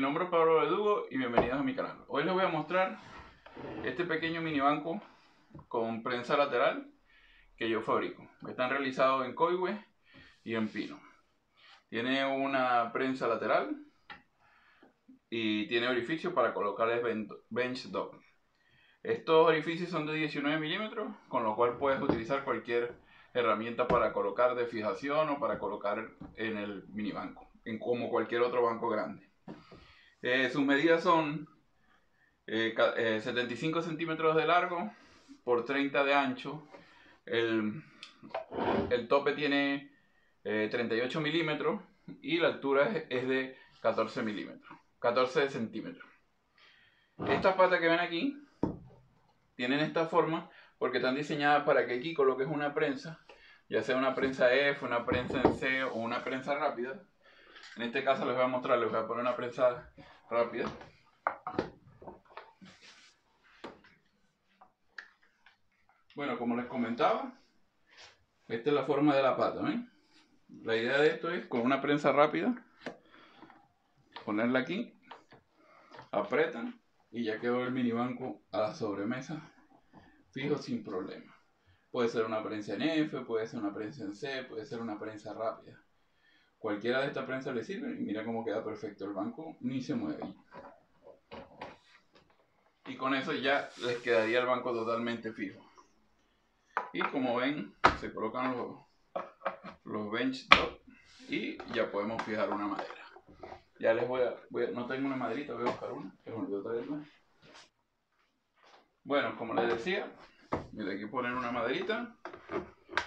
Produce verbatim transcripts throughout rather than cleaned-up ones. Mi nombre es Pablo Verdugo y bienvenidos a mi canal. Hoy les voy a mostrar este pequeño minibanco con prensa lateral que yo fabrico. Están realizados en coigue y en pino. Tiene una prensa lateral y tiene orificio para colocarles bench dock. Estos orificios son de diecinueve milímetros, con lo cual puedes utilizar cualquier herramienta para colocar de fijación o para colocar en el minibanco, en como cualquier otro banco grande. Eh, sus medidas son eh, eh, setenta y cinco centímetros de largo por treinta de ancho. El, el tope tiene eh, treinta y ocho milímetros y la altura es, es de catorce milímetros, catorce centímetros. Estas patas que ven aquí tienen esta forma porque están diseñadas para que aquí coloques una prensa, ya sea una prensa F, una prensa en C o una prensa rápida. En este caso les voy a mostrar, les voy a poner una prensa rápida. Bueno, como les comentaba, esta es la forma de la pata, ¿ven? La idea de esto es, con una prensa rápida, ponerla aquí, apretan y ya quedó el minibanco a la sobremesa, fijo sin problema. Puede ser una prensa en F, puede ser una prensa en C, puede ser una prensa rápida. Cualquiera de estas prensas le sirve y mira cómo queda perfecto el banco, ni se mueve. Y con eso ya les quedaría el banco totalmente fijo. Y como ven, se colocan los, los bench top y ya podemos fijar una madera. Ya les voy a, voy a... no tengo una maderita, voy a buscar una, que me olvidó traerla. Bueno, como les decía, mira, aquí ponen una maderita,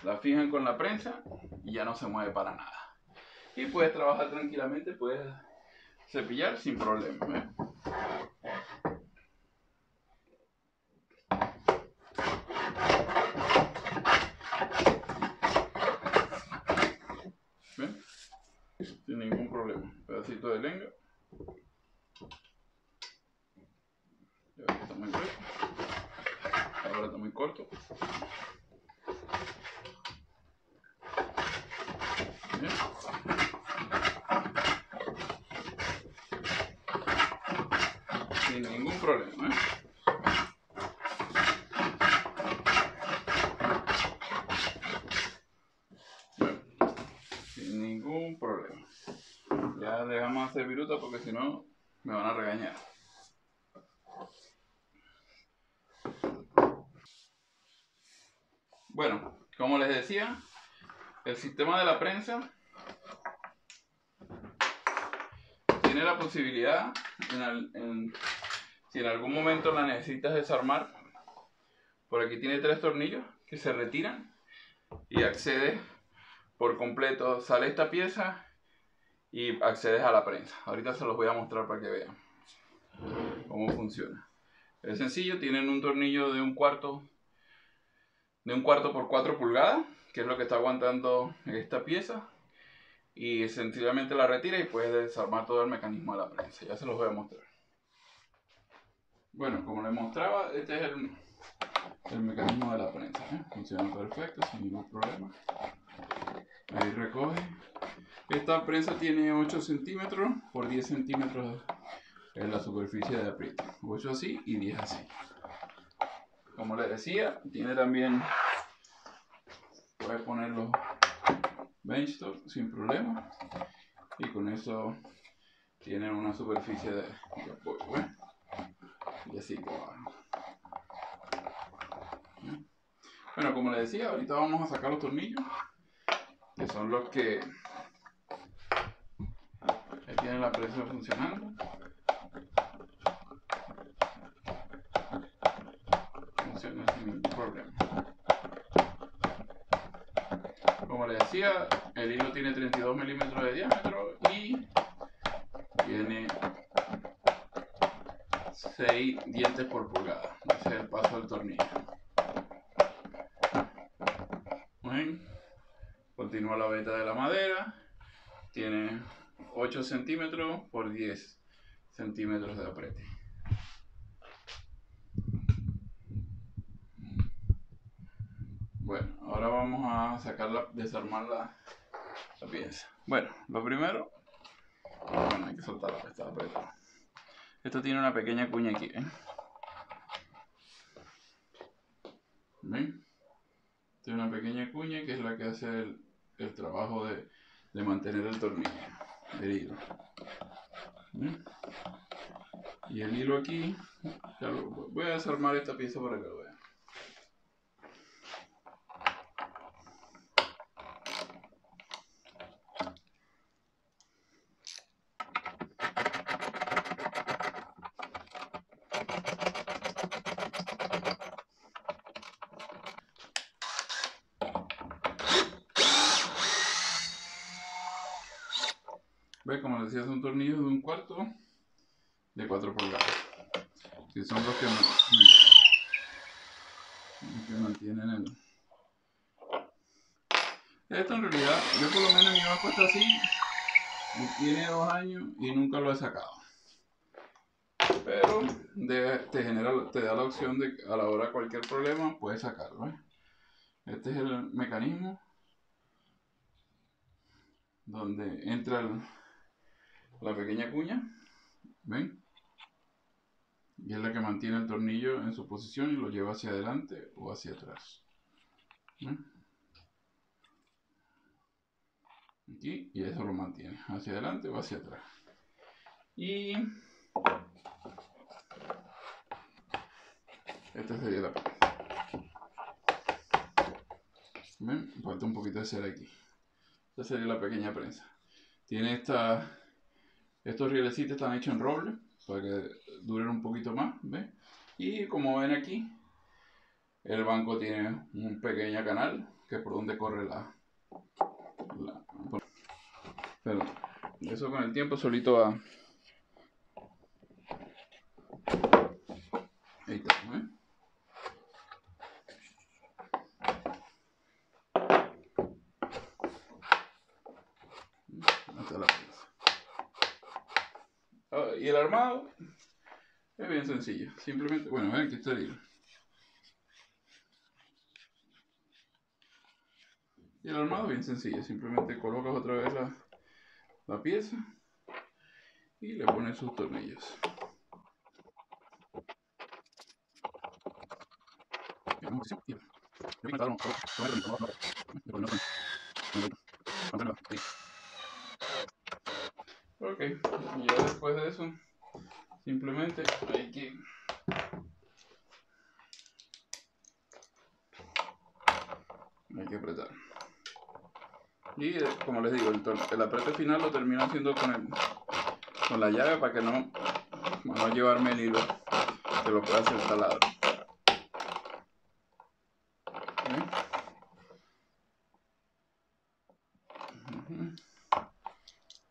la fijan con la prensa y ya no se mueve para nada. Y puedes trabajar tranquilamente, puedes cepillar sin problema, ¿eh? ¿Ven? Sin ningún problema. Pedacito de lenga. Ya ves que está muy corto. Ahora está muy corto. Bien. Sin ningún problema, ¿eh? Bueno, sin ningún problema. Ya le vamos a hacer viruta porque si no me van a regañar. Bueno, como les decía, el sistema de la prensa tiene la posibilidad en el, en, si en algún momento la necesitas desarmar, por aquí tiene tres tornillos que se retiran y accedes por completo, sale esta pieza y accedes a la prensa. Ahorita se los voy a mostrar para que vean cómo funciona. Es sencillo, tienen un tornillo de un cuarto, de un cuarto por cuatro pulgadas, que es lo que está aguantando esta pieza. Y sencillamente la retira y puedes desarmar todo el mecanismo de la prensa. Ya se los voy a mostrar. Bueno, como les mostraba, este es el, el mecanismo de la prensa, ¿eh? Funciona perfecto, sin ningún problema. Ahí recoge. Esta prensa tiene ocho centímetros por diez centímetros en la superficie de apriete. ocho así y diez así. Como les decía, tiene también... Puedes ponerlo... benchtop sin problema y con eso tienen una superficie de, de apoyo, ¿eh? Y así como bueno, como les decía, ahorita vamos a sacar los tornillos que son los que ahí tienen la prensa funcionando. Funciona sin ningún problema. Como les decía, el hilo tiene treinta y dos milímetros de diámetro y tiene seis dientes por pulgada. Ese es el paso del tornillo. Bien. Continúa la veta de la madera. Tiene ocho centímetros por diez centímetros de apriete. Bueno, ahora vamos a sacarla, desarmar la, la pieza. Bueno, lo primero, bueno, hay que soltarla, está apretada. Esto tiene una pequeña cuña aquí, ¿eh? ¿Ven? Tiene una pequeña cuña que es la que hace el, el trabajo de, de mantener el tornillo, el hilo. ¿Ven? Y el hilo aquí, ya lo, voy a desarmar esta pieza para que lo vean. Ve, como les decía, son tornillos de un cuarto de cuatro pulgadas, que son los que, los que mantienen el... Esto en realidad, yo por lo menos mi banco está así, tiene dos años y nunca lo he sacado. Pero de, te, genera, te da la opción de que a la hora de cualquier problema puedes sacarlo, ¿eh? Este es el mecanismo donde entra el, la pequeña cuña, ¿ven? Y es la que mantiene el tornillo en su posición y lo lleva hacia adelante o hacia atrás. ¿Ven? Aquí, y eso lo mantiene, hacia adelante o hacia atrás. Y esta sería la parte. ¿Ven? Falta un poquito de cera aquí. Esta sería la pequeña prensa. Tiene esta... Estos rielecitos están hechos en roble para que duren un poquito más, ¿ves? Y como ven aquí, el banco tiene un pequeño canal que es por donde corre la... la pero eso con el tiempo solito va... Ahí está, ¿ves? Y el armado es bien sencillo, simplemente, bueno, ven, aquí está el hilo. Y el armado es bien sencillo, simplemente colocas otra vez la, la pieza y le pones sus tornillos. Ok, y ya después de eso, simplemente hay que hay que apretar. Y como les digo, el, el aprieto final lo termino haciendo con, el, con la llave para que no, no llevarme el hilo, que lo pueda hacer taladro.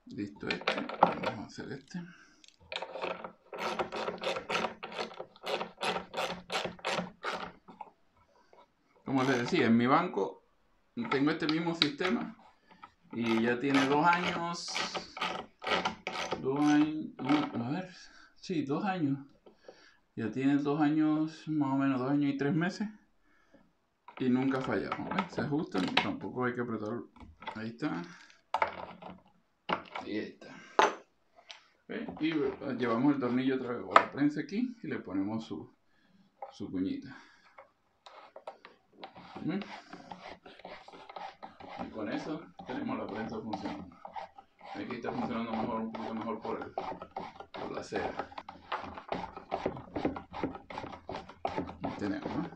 Listo, este, vamos a hacer este. Como les decía, en mi banco tengo este mismo sistema y ya tiene dos años, dos años, a ver, sí, dos años, ya tiene dos años, más o menos dos años y tres meses y nunca fallamos, ¿eh? Se ajustan, tampoco hay que apretar, ahí está. Y esta. ¿Ve? Y llevamos el tornillo otra vez a la prensa aquí y le ponemos su, su cuñita. ¿Ve? Y con eso tenemos la prensa funcionando. Aquí está funcionando mejor, un poquito mejor por, el, por la cera. Ahí tenemos, ¿eh?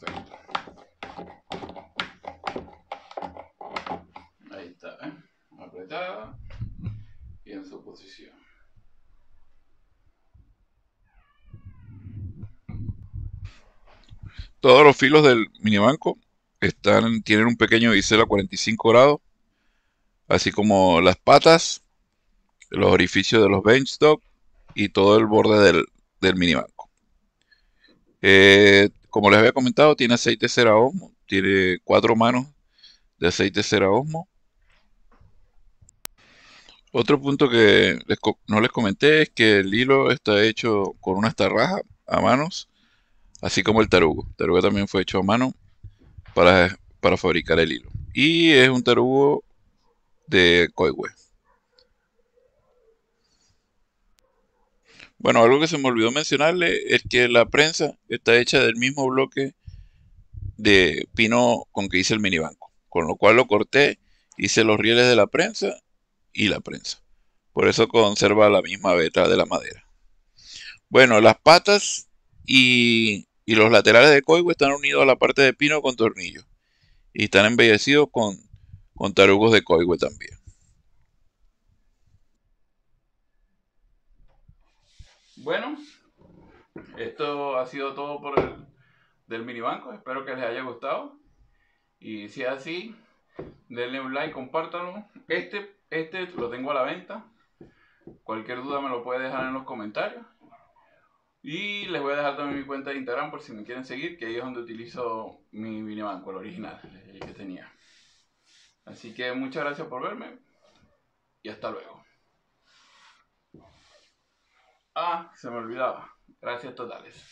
Perfecto. Ahí está, ¿eh? Apretada y en su posición. Todos los filos del minibanco están, tienen un pequeño bisel a cuarenta y cinco grados, así como las patas, los orificios de los bench dock y todo el borde del, del minibanco. Eh, Como les había comentado, tiene aceite cera Osmo, tiene cuatro manos de aceite cera Osmo. Otro punto que les no les comenté es que el hilo está hecho con una tarraja a manos, así como el tarugo. El tarugo también fue hecho a mano para, para fabricar el hilo. y es un tarugo de coigue. Bueno, algo que se me olvidó mencionarle es que la prensa está hecha del mismo bloque de pino con que hice el minibanco, con lo cual lo corté, hice los rieles de la prensa y la prensa. Por eso conserva la misma veta de la madera. Bueno, las patas y, y los laterales de coigue están unidos a la parte de pino con tornillos. Y están embellecidos con, con tarugos de coigue también. Bueno, esto ha sido todo por el del minibanco. Espero que les haya gustado. Y si es así, denle un like, compártanlo. Este, este lo tengo a la venta. Cualquier duda me lo puede dejar en los comentarios. Y les voy a dejar también mi cuenta de Instagram por si me quieren seguir, que ahí es donde utilizo mi minibanco, el original, el que tenía. Así que muchas gracias por verme y hasta luego. Ah, se me olvidaba. Gracias totales.